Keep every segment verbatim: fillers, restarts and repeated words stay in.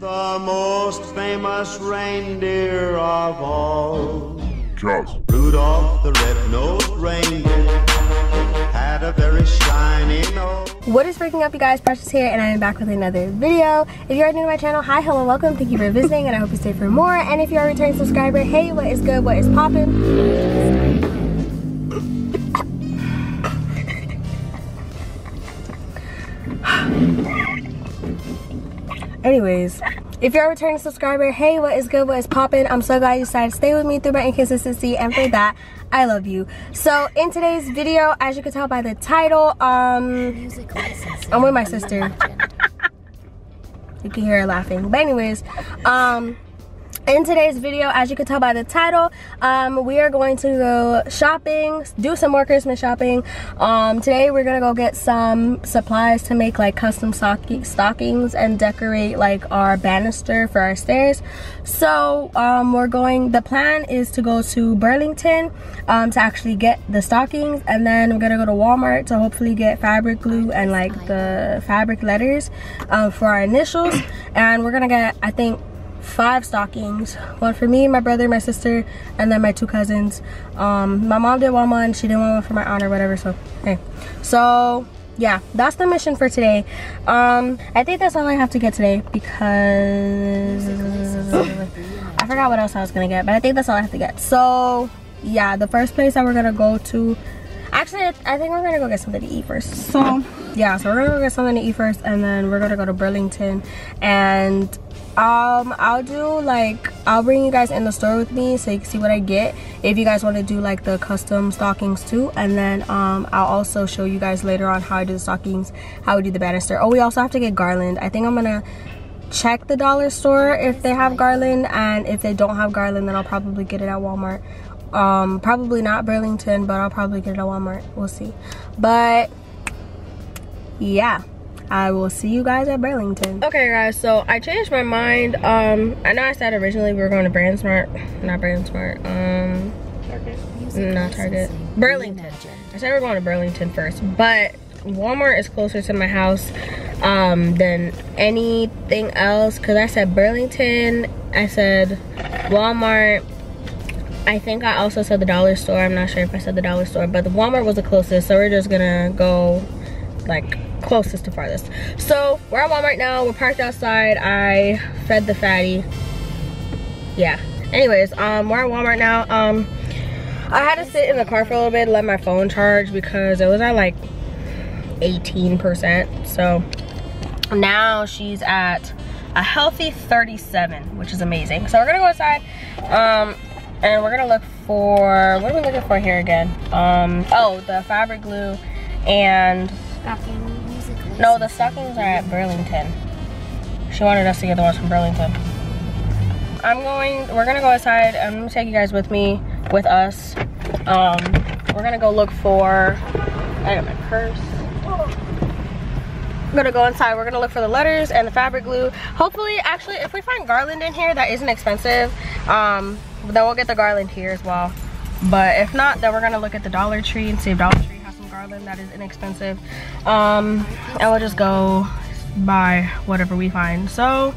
The most famous reindeer of all, Charles. Rudolph the red-nosed reindeer had a very shiny nose. What is freaking up, you guys? Precious here, and I am back with another video. If you are new to my channel, hi, hello, welcome. Thank you for visiting, and I hope you stay for more. And if you are a returning subscriber, hey, what is good? What is poppin'? Anyways, if you're a returning subscriber, hey, what is good, what is poppin'? I'm so glad you decided to stay with me through my inconsistency, and for that, I love you. So, in today's video, as you can tell by the title, um, I'm with my sister. You can hear her laughing. But anyways, um, in today's video, as you can tell by the title, um, we are going to go shopping, do some more Christmas shopping. Um, today, we're gonna go get some supplies to make like custom stocking stockings and decorate like our banister for our stairs. So um, we're going. The plan is to go to Burlington um, to actually get the stockings, and then we're gonna go to Walmart to hopefully get fabric glue and like the fabric letters uh, for our initials. And we're gonna get, I think, five stockings, one for me, my brother, my sister, and then my two cousins. Um my mom did one one she did one one for my aunt or whatever, so hey, so yeah, that's the mission for today. um I think that's all I have to get today because I forgot what else I was gonna get, but I think that's all I have to get. So yeah, the first place that we're gonna go to, actually I think we're gonna go get something to eat first. So yeah, so we're gonna go get something to eat first, and then we're gonna go to Burlington, and um I'll do like I'll bring you guys in the store with me so you can see what I get if you guys want to do like the custom stockings too. And then um I'll also show you guys later on how I do the stockings, how we do the banister. Oh, we also have to get garland. I think I'm gonna check the dollar store if they have garland, and if they don't have garland, then I'll probably get it at Walmart. Um probably not Burlington, but I'll probably get it at Walmart. We'll see. But yeah, I will see you guys at Burlington. Okay guys, so I changed my mind. Um, I know I said originally we were going to Brand Smart, not Brand Smart, um, Target. Not Target, Burlington. I said we were going to Burlington first, but Walmart is closer to my house um, than anything else, because I said Burlington, I said Walmart, I think I also said the dollar store. I'm not sure if I said the dollar store, but the Walmart was the closest, so we're just gonna go like closest to farthest. So we're at Walmart now, we're parked outside. I fed the fatty. Yeah, anyways, um we're at Walmart now. um I had to sit in the car for a little bit, let my phone charge, because it was at like eighteen percent. So now she's at a healthy thirty-seven, which is amazing. So we're gonna go inside, um and we're gonna look for, what are we looking for here again? Um oh, the fabric glue and stockings. No, the stockings are at Burlington. She wanted us to get the ones from Burlington. I'm going, we're gonna go inside. I'm gonna take you guys with me, with us. Um, we're gonna go look for, I got my purse. I'm gonna go inside, we're gonna look for the letters and the fabric glue. Hopefully, actually, if we find garland in here that isn't expensive, um, then we'll get the garland here as well. But if not, then we're gonna look at the Dollar Tree and see if Dollar Tree has some garland that is inexpensive. Um, and we'll just go buy whatever we find. So,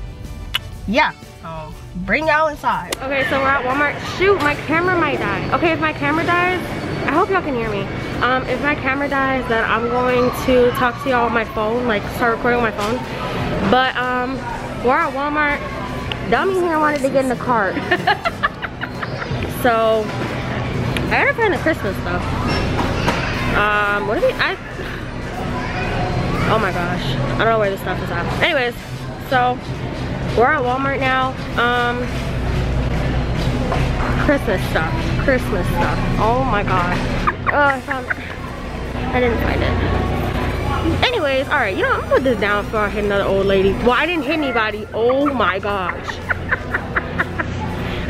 yeah. So, bring y'all inside. Okay, so we're at Walmart. Shoot, my camera might die. Okay, if my camera dies, I hope y'all can hear me. Um, if my camera dies, then I'm going to talk to y'all on my phone, like start recording on my phone. But, um, we're at Walmart. Dummy here wanted to get in the cart. So, I gotta find the Christmas stuff. Um, what do we, I, oh my gosh. I don't know where this stuff is at. Anyways, so, we're at Walmart now. Um, Christmas stuff, Christmas stuff. Oh my gosh. Oh, I found it. I didn't find it. Anyways, all right, you know, I'm gonna put this down before I hit another old lady. Well, I didn't hit anybody, oh my gosh.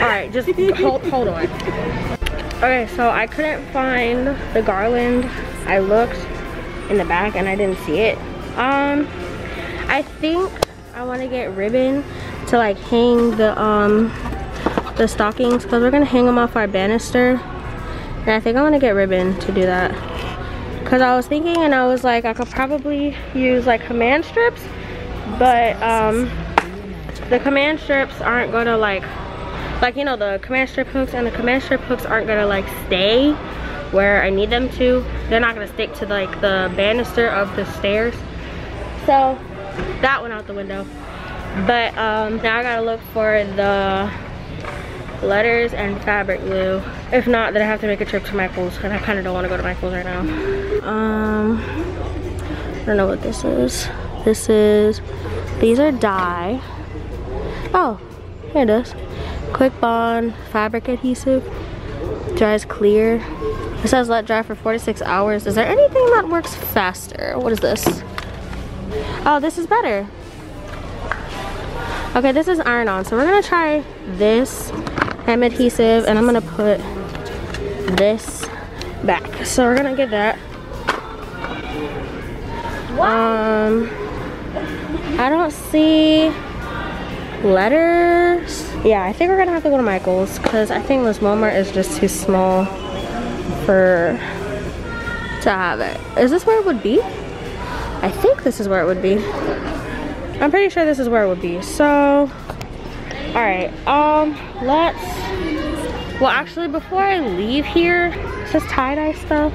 All right, just hold, hold on. Okay, so I couldn't find the garland. I looked in the back and I didn't see it. Um, I think I want to get ribbon to like hang the um the stockings, because we're gonna hang them off our banister. And I think I want to get ribbon to do that, because I was thinking and I was like I could probably use like command strips, but um the command strips aren't gonna like, like you know, the command strip hooks and the command strip hooks aren't gonna like stay where I need them to. They're not gonna stick to like the banister of the stairs. So that went out the window. But um, now I gotta look for the letters and fabric glue. If not, then I have to make a trip to Michael's, and I kind of don't want to go to Michael's right now. Um, I don't know what this is. This is, these are dye. Oh, here it is. Quick Bond fabric adhesive. Dries clear. It says let dry for four to six hours. Is there anything that works faster? What is this? Oh, this is better. Okay, this is iron on, so we're gonna try this hem adhesive and I'm gonna put this back. So we're gonna get that. What? Um, I don't see letters. Yeah, I think we're gonna have to go to Michael's because I think this Walmart is just too small for to have it. Is this where it would be? I think this is where it would be. I'm pretty sure this is where it would be. So, all right, um, let's, well actually before I leave here, it says tie-dye stuff.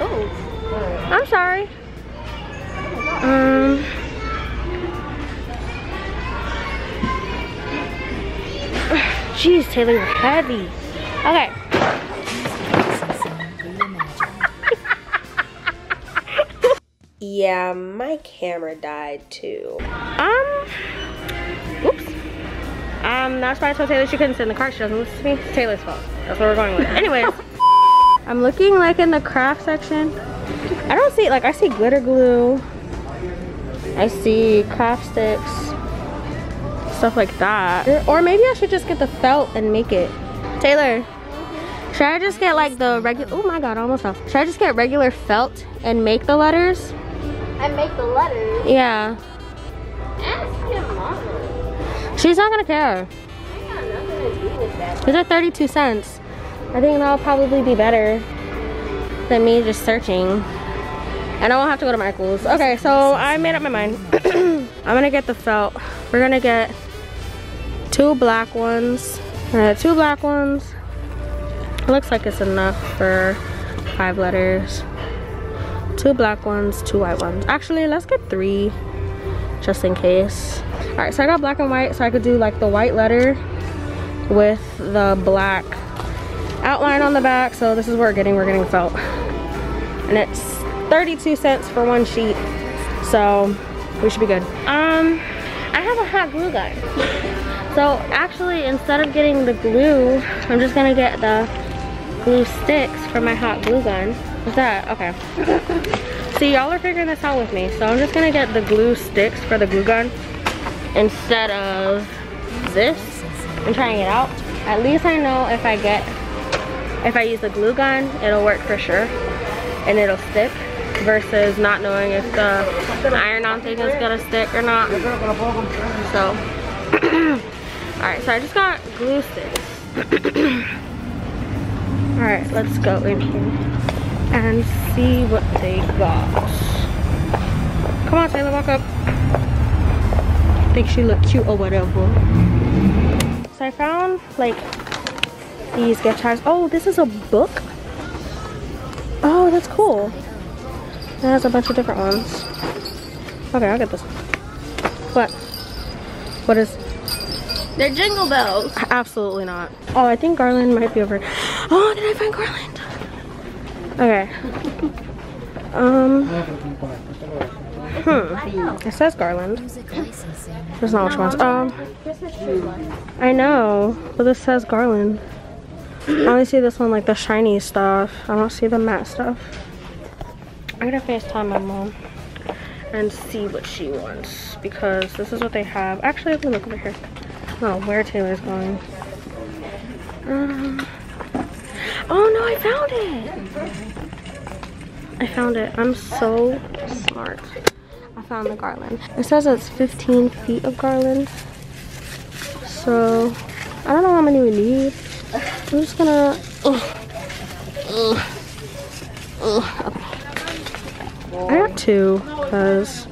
Oh, I'm sorry. Um, jeez, Taylor, you're heavy. Okay. Yeah, my camera died too. Um, oops. Um, that's why I told Taylor she couldn't sit in the car. She doesn't listen to me. It's Taylor's fault. That's what we're going with. Anyways, I'm looking like in the craft section. I don't see, like I see glitter glue. I see craft sticks, stuff like that. Or maybe I should just get the felt and make it. Taylor. Should I just get like the regular, oh my God, I almost fell. Should I just get regular felt and make the letters? And make the letters? Yeah. Ask your mama. She's not gonna care. I got nothing to do with that. These are thirty-two cents. I think that'll probably be better than me just searching. And I won't have to go to Michael's. Okay, so I made up my mind. I'm gonna get the felt. We're gonna get two black ones. We're gonna get two black ones. It looks like it's enough for five letters. Two black ones, two white ones. Actually, let's get three, just in case. All right, so I got black and white, so I could do like the white letter with the black outline on the back. So this is what we're getting, we're getting felt. And it's thirty-two cents for one sheet, so we should be good. Um, I have a hot glue gun. So actually, instead of getting the glue, I'm just gonna get the glue sticks for my hot glue gun. What's that? Okay. See, y'all are figuring this out with me. So I'm just gonna get the glue sticks for the glue gun instead of this and trying it out. At least I know if I get, if I use the glue gun, it'll work for sure and it'll stick versus not knowing if the iron-on thing is gonna stick or not. So, all right, so I just got glue sticks. All right, let's go in here and see what they got. Come on, Taylor, walk up. I think she looked cute or whatever. So I found like these gift cards. Oh, this is a book. Oh, that's cool. It has a bunch of different ones. Okay, I'll get this. What? What is? They're jingle bells. Absolutely not. Oh, I think Garland might be over. Oh, did I find Garland? Okay. Um. Hmm. It says Garland. There's not which ones. Um. I know, but this says Garland. I only see this one, like the shiny stuff. I don't see the matte stuff. I'm gonna FaceTime my mom and see what she wants because this is what they have. Actually, let me look over here. Oh, where Taylor's going. Um. Oh no, I found it! I found it. I'm so smart. I found the garland. It says it's fifteen feet of garland. So, I don't know how many we need. I'm just gonna... Ugh. Ugh. Ugh. I got two, because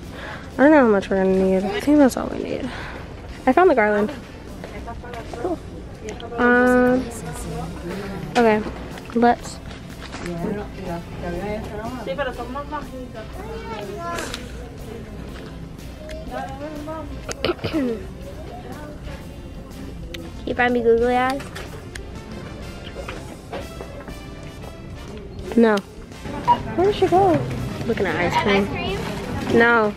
I don't know how much we're gonna need. I think that's all we need. I found the garland. Cool. Um, okay, let's. Can you find me googly eyes? No. Where did she go? Looking at ice cream. Ice cream? No.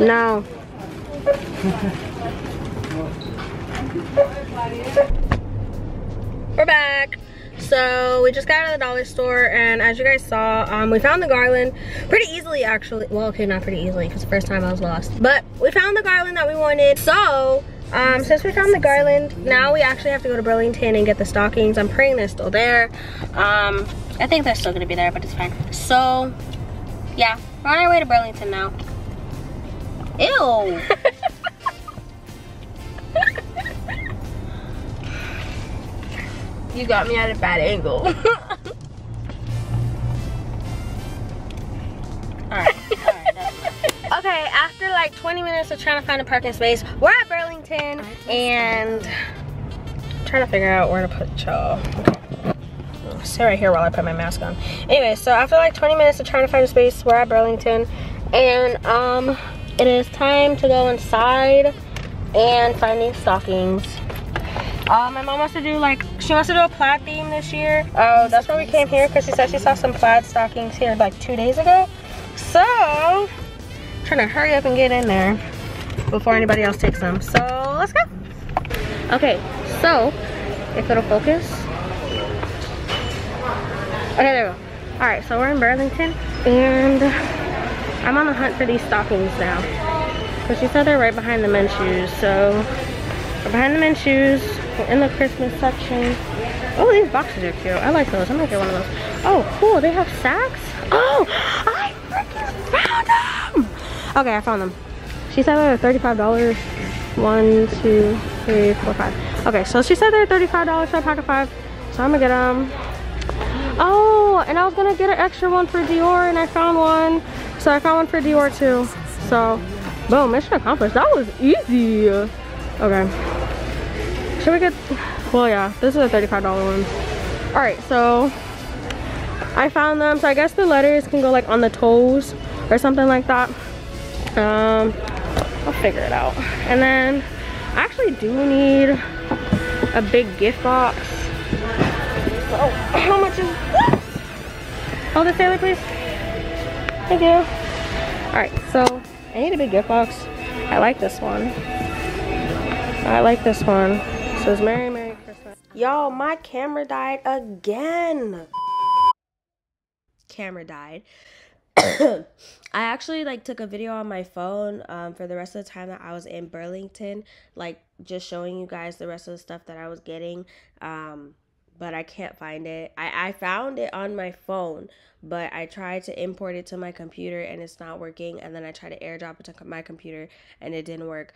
No. We're back. So we just got out of the dollar store, and as you guys saw, um, we found the garland pretty easily, actually. Well, okay, not pretty easily, because the first time I was lost. But we found the garland that we wanted. So um, since we found the garland, now we actually have to go to Burlington and get the stockings. I'm praying they're still there. Um, I think they're still going to be there, but it's fine. So yeah, we're on our way to Burlington now. Ew. You got me at a bad angle. All right, all right, that's it. Okay, after like twenty minutes of trying to find a parking space, we're at Burlington and I'm trying to figure out where to put y'all. I'll sit right here while I put my mask on. Anyway, so after like twenty minutes of trying to find a space, we're at Burlington and um, it is time to go inside and find these stockings. Uh, my mom wants to do like, she wants to do a plaid theme this year. Oh, that's why we came here, because she said she saw some plaid stockings here like two days ago. So, I'm trying to hurry up and get in there before anybody else takes them. So, let's go. Okay, so, if it'll focus. Okay, there we go. All right, so we're in Burlington, and I'm on the hunt for these stockings now. Because she said they're right behind the men's shoes, so we're behind the men's shoes. We're in the Christmas section. Oh, these boxes are cute. I like those. I might get one of those. Oh, cool. They have sacks. Oh, I freaking found them. Okay, I found them. She said they were thirty-five dollars. One, two, three, four, five. Okay, so she said they're thirty-five dollars, so I packed a five. So I'm gonna get them. Oh, and I was gonna get an extra one for Dior, and I found one. So I found one for Dior too. So, boom, mission accomplished. That was easy. Okay, should we get, well yeah, this is a thirty-five dollar one. All right, so I found them. So I guess the letters can go like on the toes or something like that. Um, I'll figure it out. And then I actually do need a big gift box. Oh, how much is this? Hold it, Taylor, please. Thank you. All right, so I need a big gift box. I like this one. I like this one. It says Merry Merry Christmas. Y'all, my camera died again. Camera died. I actually like took a video on my phone um, for the rest of the time that I was in Burlington, like just showing you guys the rest of the stuff that I was getting. Um, but I can't find it. I, I found it on my phone, but I tried to import it to my computer and it's not working. And then I tried to AirDrop it to my computer and it didn't work.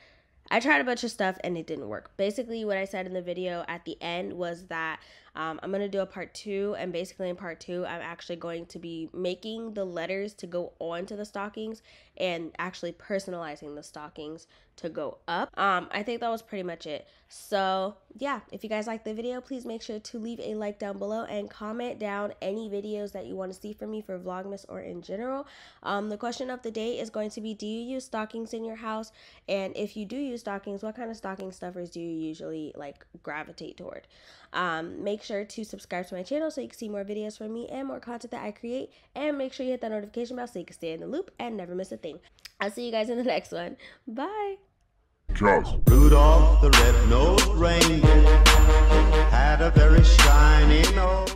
I tried a bunch of stuff and it didn't work. Basically, what I said in the video at the end was that um, I'm going to do a part two. And basically in part two, I'm actually going to be making the letters to go onto the stockings and actually personalizing the stockings to go up. Um, I think that was pretty much it. So yeah, if you guys liked the video, please make sure to leave a like down below and comment down any videos that you want to see from me for Vlogmas or in general. Um, the question of the day is going to be, do you use stockings in your house? And if you do use stockings, what kind of stocking stuffers do you usually like gravitate toward? Um, make sure to subscribe to my channel so you can see more videos from me and more content that I create. And make sure you hit that notification bell so you can stay in the loop and never miss a thing. I'll see you guys in the next one. Bye. Charles. Rudolph the red-nosed reindeer had a very shiny nose.